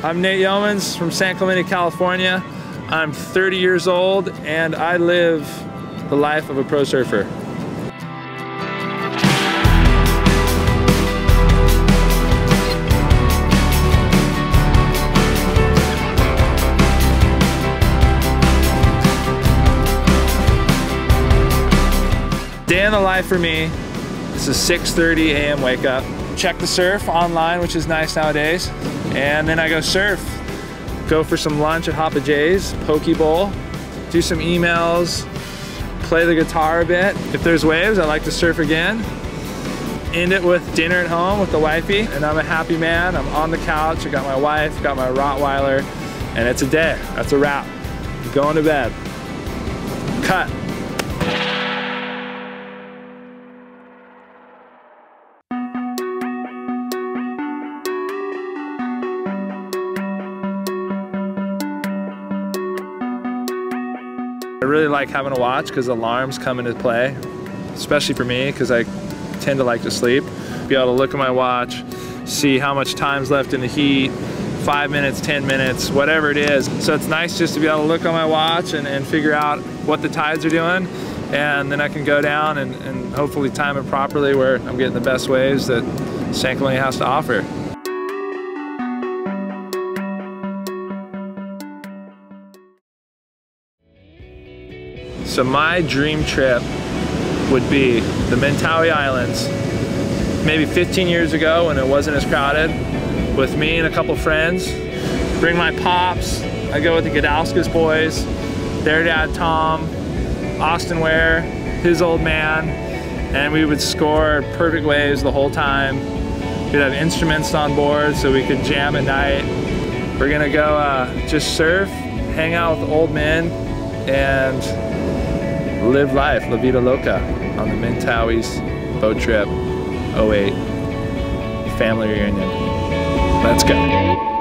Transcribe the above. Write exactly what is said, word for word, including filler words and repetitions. I'm Nate Yeomans from San Clemente, California. I'm thirty years old and I live the life of a pro surfer. Day in the life for me, this is six thirty a m wake up. Check the surf online, which is nice nowadays. And then I go surf, go for some lunch at Hapa Jay's, Poke Bowl, do some emails, play the guitar a bit. If there's waves, I like to surf again. End it with dinner at home with the wifey, and I'm a happy man. I'm on the couch, I got my wife, got my Rottweiler, and it's a day, that's a wrap. I'm going to bed. Cut. I really like having a watch because alarms come into play, especially for me because I tend to like to sleep. Be able to look at my watch, see how much time's left in the heat, five minutes, ten minutes, whatever it is. So it's nice just to be able to look on my watch and, and figure out what the tides are doing, and then I can go down and, and hopefully time it properly where I'm getting the best waves that San Clemente has to offer. So my dream trip would be the Mentawai Islands. Maybe fifteen years ago when it wasn't as crowded, with me and a couple friends. Bring my pops, I go with the Gadowski's boys, their dad Tom, Austin Ware, his old man, and we would score perfect waves the whole time. We'd have instruments on board so we could jam at night. We're gonna go uh, just surf, hang out with old men, and live life, La Vida Loca, on the Mentawai's boat trip, oh eight, family reunion. Let's go.